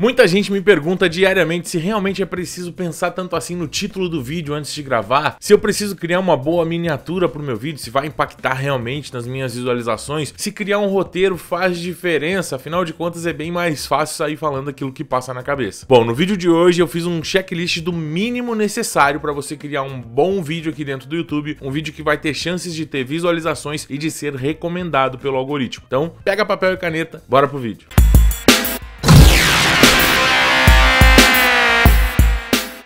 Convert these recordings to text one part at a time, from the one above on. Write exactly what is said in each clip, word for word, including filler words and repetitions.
Muita gente me pergunta diariamente se realmente é preciso pensar tanto assim no título do vídeo antes de gravar, se eu preciso criar uma boa miniatura para o meu vídeo, se vai impactar realmente nas minhas visualizações, se criar um roteiro faz diferença, afinal de contas é bem mais fácil sair falando aquilo que passa na cabeça. Bom, no vídeo de hoje eu fiz um checklist do mínimo necessário para você criar um bom vídeo aqui dentro do YouTube, um vídeo que vai ter chances de ter visualizações e de ser recomendado pelo algoritmo. Então, pega papel e caneta, bora pro vídeo.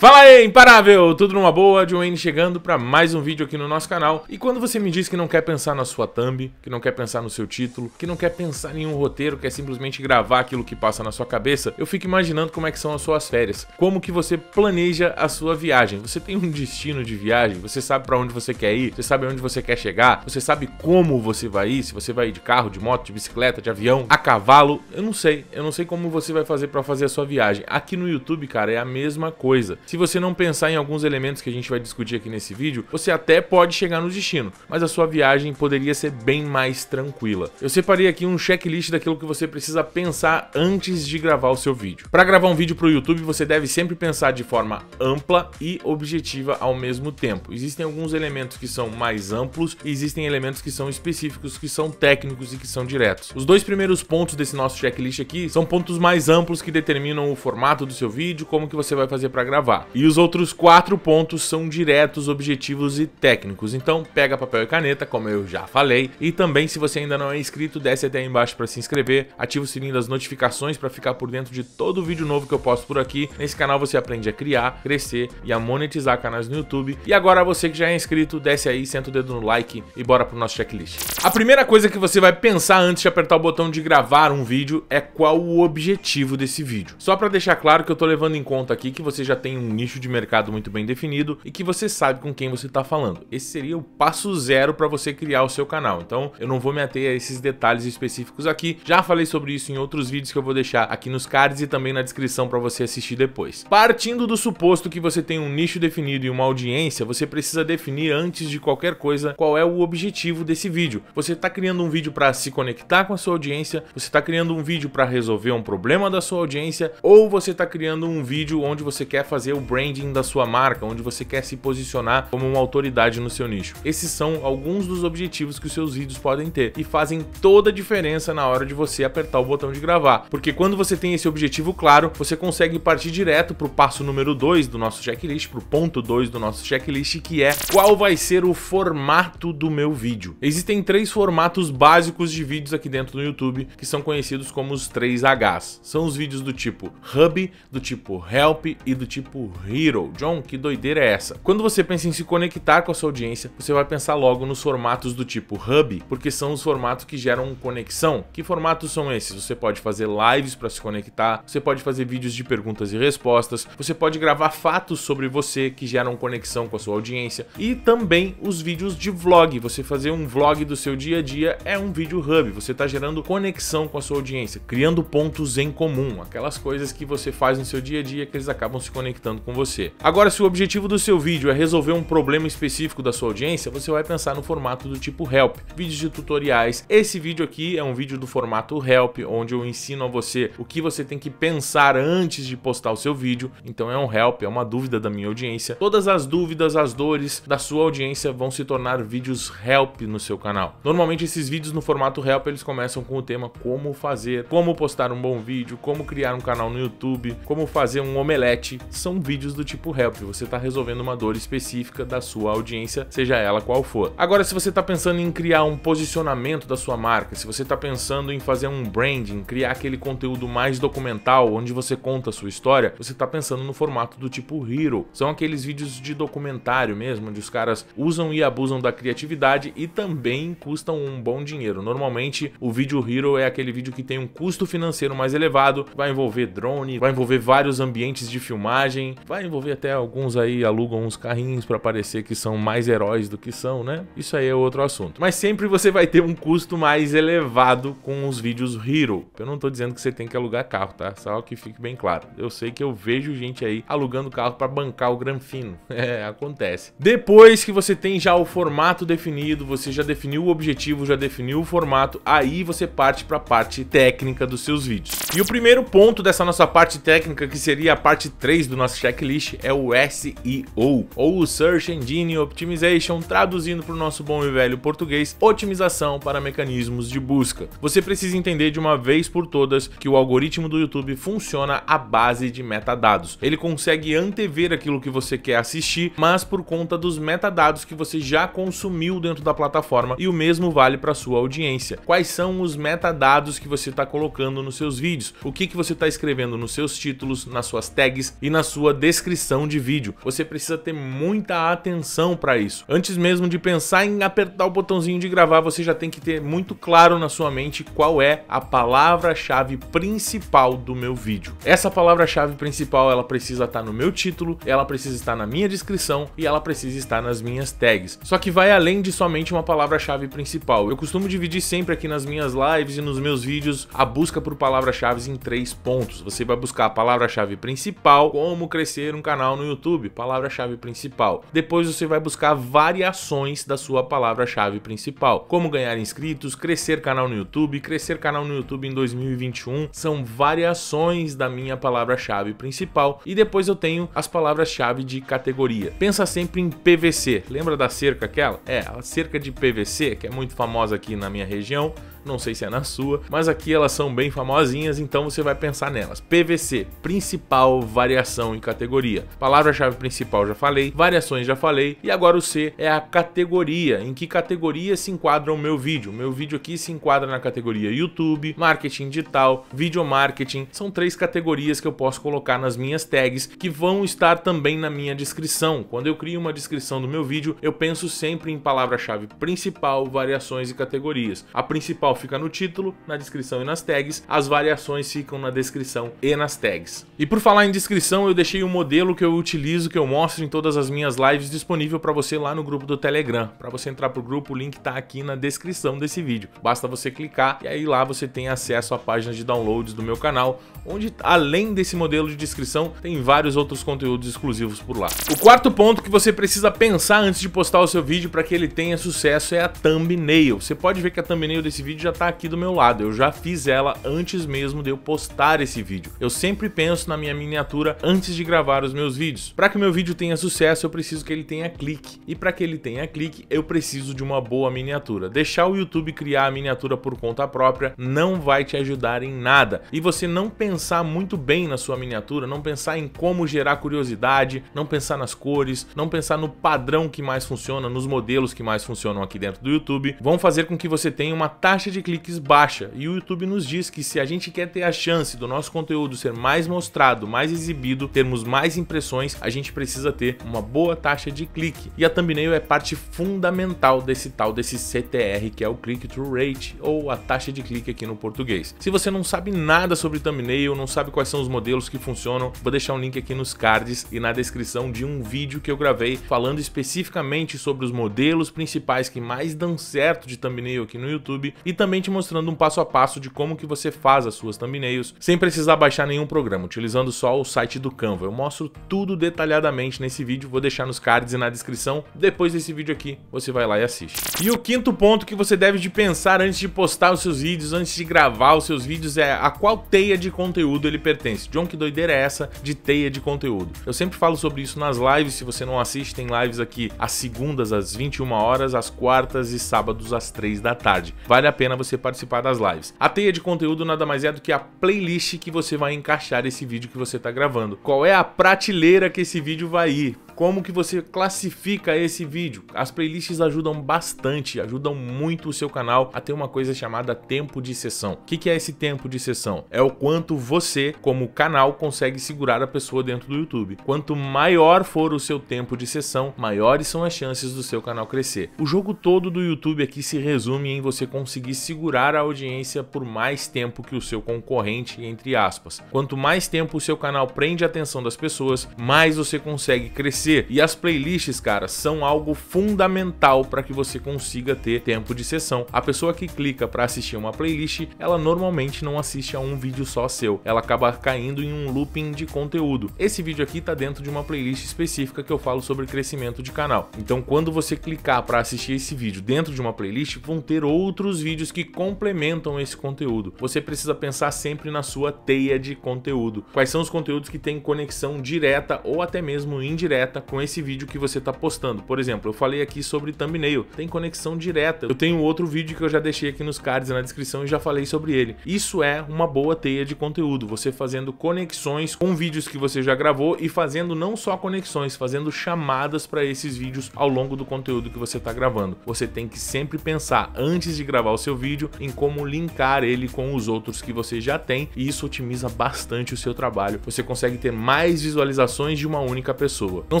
Fala aí, imparável! Tudo numa boa? Joane chegando para mais um vídeo aqui no nosso canal. E quando você me diz que não quer pensar na sua thumb, que não quer pensar no seu título, que não quer pensar em nenhum roteiro, quer simplesmente gravar aquilo que passa na sua cabeça, eu fico imaginando como é que são as suas férias, como que você planeja a sua viagem. Você tem um destino de viagem, você sabe para onde você quer ir, você sabe onde você quer chegar, você sabe como você vai ir, se você vai ir de carro, de moto, de bicicleta, de avião, a cavalo, eu não sei. Eu não sei como você vai fazer para fazer a sua viagem. Aqui no YouTube, cara, é a mesma coisa. Se você não pensar em alguns elementos que a gente vai discutir aqui nesse vídeo, você até pode chegar no destino, mas a sua viagem poderia ser bem mais tranquila. Eu separei aqui um checklist daquilo que você precisa pensar antes de gravar o seu vídeo. Para gravar um vídeo para o YouTube, você deve sempre pensar de forma ampla e objetiva ao mesmo tempo. Existem alguns elementos que são mais amplos e existem elementos que são específicos, que são técnicos e que são diretos. Os dois primeiros pontos desse nosso checklist aqui são pontos mais amplos que determinam o formato do seu vídeo, como que você vai fazer para gravar. E os outros quatro pontos são diretos, objetivos e técnicos. Então pega papel e caneta, como eu já falei. E também, se você ainda não é inscrito, desce até aí embaixo para se inscrever. Ativa o sininho das notificações para ficar por dentro de todo vídeo novo que eu posto por aqui. Nesse canal você aprende a criar, crescer e a monetizar canais no YouTube. E agora você que já é inscrito, desce aí, senta o dedo no like e bora pro nosso checklist. A primeira coisa que você vai pensar antes de apertar o botão de gravar um vídeo é qual o objetivo desse vídeo. Só para deixar claro que eu tô levando em conta aqui que você já tem um nicho de mercado muito bem definido e que você sabe com quem você está falando. Esse seria o passo zero para você criar o seu canal. Então eu não vou me ater a esses detalhes específicos aqui. Já falei sobre isso em outros vídeos que eu vou deixar aqui nos cards e também na descrição para você assistir depois. Partindo do suposto que você tem um nicho definido e uma audiência, você precisa definir antes de qualquer coisa qual é o objetivo desse vídeo. Você está criando um vídeo para se conectar com a sua audiência, você está criando um vídeo para resolver um problema da sua audiência, ou você está criando um vídeo onde você quer fazer o branding da sua marca, onde você quer se posicionar como uma autoridade no seu nicho. Esses são alguns dos objetivos que os seus vídeos podem ter e fazem toda a diferença na hora de você apertar o botão de gravar, porque quando você tem esse objetivo claro, você consegue partir direto para o passo número dois do nosso checklist, para o ponto dois do nosso checklist, que é qual vai ser o formato do meu vídeo. Existem três formatos básicos de vídeos aqui dentro do YouTube, que são conhecidos como os três Hs. São os vídeos do tipo Hub, do tipo Help e do tipo Hero. John, que doideira é essa? Quando você pensa em se conectar com a sua audiência, você vai pensar logo nos formatos do tipo Hub, porque são os formatos que geram conexão. Que formatos são esses? Você pode fazer lives para se conectar, você pode fazer vídeos de perguntas e respostas, você pode gravar fatos sobre você que geram conexão com a sua audiência, e também os vídeos de vlog. Você fazer um vlog do seu dia a dia é um vídeo Hub, você está gerando conexão com a sua audiência, criando pontos em comum, aquelas coisas que você faz no seu dia a dia que eles acabam se conectando com você. Agora, se o objetivo do seu vídeo é resolver um problema específico da sua audiência, você vai pensar no formato do tipo Help, vídeos de tutoriais. Esse vídeo aqui é um vídeo do formato Help, onde eu ensino a você o que você tem que pensar antes de postar o seu vídeo. Então é um Help, é uma dúvida da minha audiência. Todas as dúvidas, as dores da sua audiência vão se tornar vídeos Help no seu canal. Normalmente esses vídeos no formato Help, eles começam com o tema como fazer, como postar um bom vídeo, como criar um canal no YouTube, como fazer um omelete. São vídeos do tipo Help, você está resolvendo uma dor específica da sua audiência, seja ela qual for. Agora, se você está pensando em criar um posicionamento da sua marca, se você está pensando em fazer um branding, criar aquele conteúdo mais documental, onde você conta a sua história, você está pensando no formato do tipo Hero. São aqueles vídeos de documentário mesmo, onde os caras usam e abusam da criatividade e também custam um bom dinheiro. Normalmente, o vídeo Hero é aquele vídeo que tem um custo financeiro mais elevado, vai envolver drone, vai envolver vários ambientes de filmagem, também. Vai envolver até alguns aí alugam uns carrinhos para parecer que são mais heróis do que são, né? Isso aí é outro assunto. Mas sempre você vai ter um custo mais elevado com os vídeos Hero. Eu não tô dizendo que você tem que alugar carro, tá? Só que fique bem claro. Eu sei que eu vejo gente aí alugando carro para bancar o Granfino. É, acontece. Depois que você tem já o formato definido, você já definiu o objetivo, já definiu o formato, aí você parte para a parte técnica dos seus vídeos. E o primeiro ponto dessa nossa parte técnica, que seria a parte três do nosso checklist, é o S E O, ou o Search Engine Optimization, traduzindo para o nosso bom e velho português, otimização para mecanismos de busca. Você precisa entender de uma vez por todas que o algoritmo do YouTube funciona à base de metadados. Ele consegue antever aquilo que você quer assistir, mas por conta dos metadados que você já consumiu dentro da plataforma, e o mesmo vale para sua audiência. Quais são os metadados que você está colocando nos seus vídeos? O que que você está escrevendo nos seus títulos, nas suas tags e na sua descrição de vídeo? Você precisa ter muita atenção para isso. Antes mesmo de pensar em apertar o botãozinho de gravar, você já tem que ter muito claro na sua mente qual é a palavra-chave principal do meu vídeo. Essa palavra-chave principal, ela precisa estar no meu título, ela precisa estar na minha descrição e ela precisa estar nas minhas tags. Só que vai além de somente uma palavra-chave principal. Eu costumo dividir sempre aqui nas minhas lives e nos meus vídeos a busca por palavras-chave em três pontos. Você vai buscar a palavra-chave principal, como crescer um canal no YouTube, palavra-chave principal. Depois você vai buscar variações da sua palavra-chave principal, como ganhar inscritos, crescer canal no YouTube, crescer canal no YouTube em dois mil e vinte e um, são variações da minha palavra-chave principal. E depois eu tenho as palavras-chave de categoria. Pensa sempre em P V C, lembra da cerca aquela? É, a cerca de P V C, que é muito famosa aqui na minha região, não sei se é na sua, mas aqui elas são bem famosinhas, então você vai pensar nelas. P V C, principal, variação e categoria. Palavra-chave principal já falei, variações já falei, e agora o C é a categoria. Em que categoria se enquadra o meu vídeo? O meu vídeo aqui se enquadra na categoria YouTube, marketing digital, video marketing. São três categorias que eu posso colocar nas minhas tags, que vão estar também na minha descrição. Quando eu crio uma descrição do meu vídeo, eu penso sempre em palavra-chave principal, variações e categorias. A principal fica no título, na descrição e nas tags, as variações ficam na descrição e nas tags. E por falar em descrição, eu deixei um modelo que eu utilizo, que eu mostro em todas as minhas lives, disponível para você lá no grupo do Telegram. Para você entrar pro grupo, o link tá aqui na descrição desse vídeo. Basta você clicar e aí lá você tem acesso à página de downloads do meu canal, onde além desse modelo de descrição, tem vários outros conteúdos exclusivos por lá. O quarto ponto que você precisa pensar antes de postar o seu vídeo para que ele tenha sucesso é a thumbnail. Você pode ver que a thumbnail desse vídeo já tá aqui do meu lado, eu já fiz ela antes mesmo de eu postar esse vídeo. Eu sempre penso na minha miniatura antes de gravar os meus vídeos. Para que meu vídeo tenha sucesso, eu preciso que ele tenha clique, e para que ele tenha clique, eu preciso de uma boa miniatura. Deixar o YouTube criar a miniatura por conta própria não vai te ajudar em nada, e você não pensar muito bem na sua miniatura, não pensar em como gerar curiosidade, não pensar nas cores, não pensar no padrão que mais funciona, nos modelos que mais funcionam aqui dentro do YouTube, vão fazer com que você tenha uma taxa taxa de cliques baixa. E o YouTube nos diz que se a gente quer ter a chance do nosso conteúdo ser mais mostrado, mais exibido, termos mais impressões, a gente precisa ter uma boa taxa de clique. E a thumbnail é parte fundamental desse tal desse C T R, que é o click-through rate, ou a taxa de clique aqui no português. Se você não sabe nada sobre thumbnail, não sabe quais são os modelos que funcionam, vou deixar um link aqui nos cards e na descrição de um vídeo que eu gravei falando especificamente sobre os modelos principais que mais dão certo de thumbnail aqui no YouTube, e também te mostrando um passo a passo de como que você faz as suas thumbnails sem precisar baixar nenhum programa, utilizando só o site do Canva. Eu mostro tudo detalhadamente nesse vídeo, vou deixar nos cards e na descrição. Depois desse vídeo aqui, você vai lá e assiste. E o quinto ponto que você deve de pensar antes de postar os seus vídeos, antes de gravar os seus vídeos, é a qual teia de conteúdo ele pertence. John, que doideira é essa de teia de conteúdo? Eu sempre falo sobre isso nas lives, se você não assiste, tem lives aqui às segundas, às vinte e uma horas, às quartas e sábados, às três da tarde. Vale a a pena você participar das lives. A teia de conteúdo nada mais é do que a playlist que você vai encaixar esse vídeo que você está gravando. Qual é a prateleira que esse vídeo vai ir? como que você classifica esse vídeo. As playlists ajudam bastante, ajudam muito o seu canal a ter uma coisa chamada tempo de sessão. O que que é esse tempo de sessão? É o quanto você, como canal, consegue segurar a pessoa dentro do YouTube. Quanto maior for o seu tempo de sessão, maiores são as chances do seu canal crescer. O jogo todo do YouTube aqui se resume em você conseguir segurar a audiência por mais tempo que o seu concorrente, entre aspas. Quanto mais tempo o seu canal prende a atenção das pessoas, mais você consegue crescer. E as playlists, cara, são algo fundamental para que você consiga ter tempo de sessão. A pessoa que clica para assistir uma playlist, ela normalmente não assiste a um vídeo só seu. Ela acaba caindo em um looping de conteúdo. Esse vídeo aqui tá dentro de uma playlist específica que eu falo sobre crescimento de canal. Então, quando você clicar para assistir esse vídeo dentro de uma playlist, vão ter outros vídeos que complementam esse conteúdo. Você precisa pensar sempre na sua teia de conteúdo. Quais são os conteúdos que têm conexão direta ou até mesmo indireta com esse vídeo que você está postando? Por exemplo, eu falei aqui sobre thumbnail, tem conexão direta. Eu tenho outro vídeo que eu já deixei aqui nos cards e na descrição e já falei sobre ele. Isso é uma boa teia de conteúdo, você fazendo conexões com vídeos que você já gravou e fazendo não só conexões, fazendo chamadas para esses vídeos ao longo do conteúdo que você está gravando. Você tem que sempre pensar, antes de gravar o seu vídeo, em como linkar ele com os outros que você já tem, e isso otimiza bastante o seu trabalho. Você consegue ter mais visualizações de uma única pessoa. Não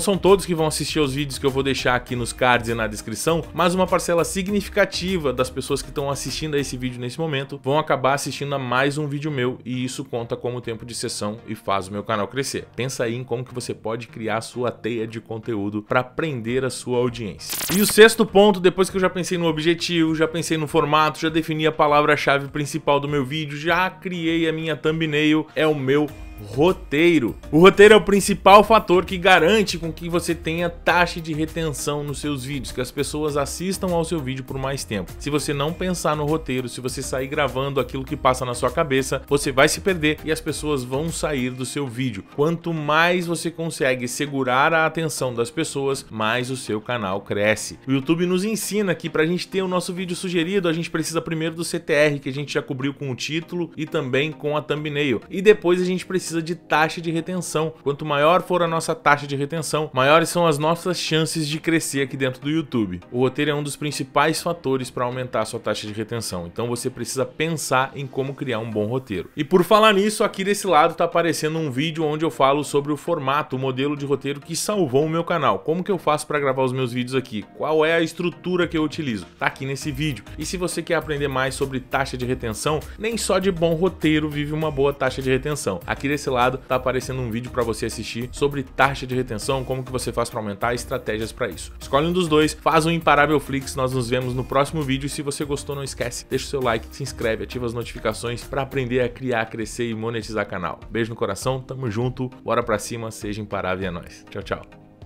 são todos que vão assistir aos vídeos que eu vou deixar aqui nos cards e na descrição, mas uma parcela significativa das pessoas que estão assistindo a esse vídeo nesse momento vão acabar assistindo a mais um vídeo meu, e isso conta como tempo de sessão e faz o meu canal crescer. Pensa aí em como que você pode criar a sua teia de conteúdo para prender a sua audiência. E o sexto ponto, depois que eu já pensei no objetivo, já pensei no formato, já defini a palavra-chave principal do meu vídeo, já criei a minha thumbnail, é o meu roteiro. O roteiro é o principal fator que garante com que você tenha taxa de retenção nos seus vídeos, que as pessoas assistam ao seu vídeo por mais tempo. Se você não pensar no roteiro, se você sair gravando aquilo que passa na sua cabeça, você vai se perder e as pessoas vão sair do seu vídeo. Quanto mais você consegue segurar a atenção das pessoas, mais o seu canal cresce. O YouTube nos ensina que, para a gente ter o nosso vídeo sugerido, a gente precisa primeiro do C T R, que a gente já cobriu com o título e também com a thumbnail, e depois a gente precisa de taxa de retenção. Quanto maior for a nossa taxa de retenção, maiores são as nossas chances de crescer aqui dentro do YouTube. O roteiro é um dos principais fatores para aumentar a sua taxa de retenção, então você precisa pensar em como criar um bom roteiro. E por falar nisso, aqui desse lado tá aparecendo um vídeo onde eu falo sobre o formato, o modelo de roteiro que salvou o meu canal. Como que eu faço para gravar os meus vídeos aqui? Qual é a estrutura que eu utilizo? Tá aqui nesse vídeo. E se você quer aprender mais sobre taxa de retenção, nem só de bom roteiro vive uma boa taxa de retenção. Aqui desse lado tá aparecendo um vídeo para você assistir sobre taxa de retenção, como que você faz para aumentar, estratégias para isso. Escolhe um dos dois, faz um imparável flix, nós nos vemos no próximo vídeo. E se você gostou, não esquece, deixa o seu like, se inscreve, ativa as notificações para aprender a criar, crescer e monetizar canal. Beijo no coração, tamo junto, bora pra cima, seja imparável e é nóis. Tchau, tchau.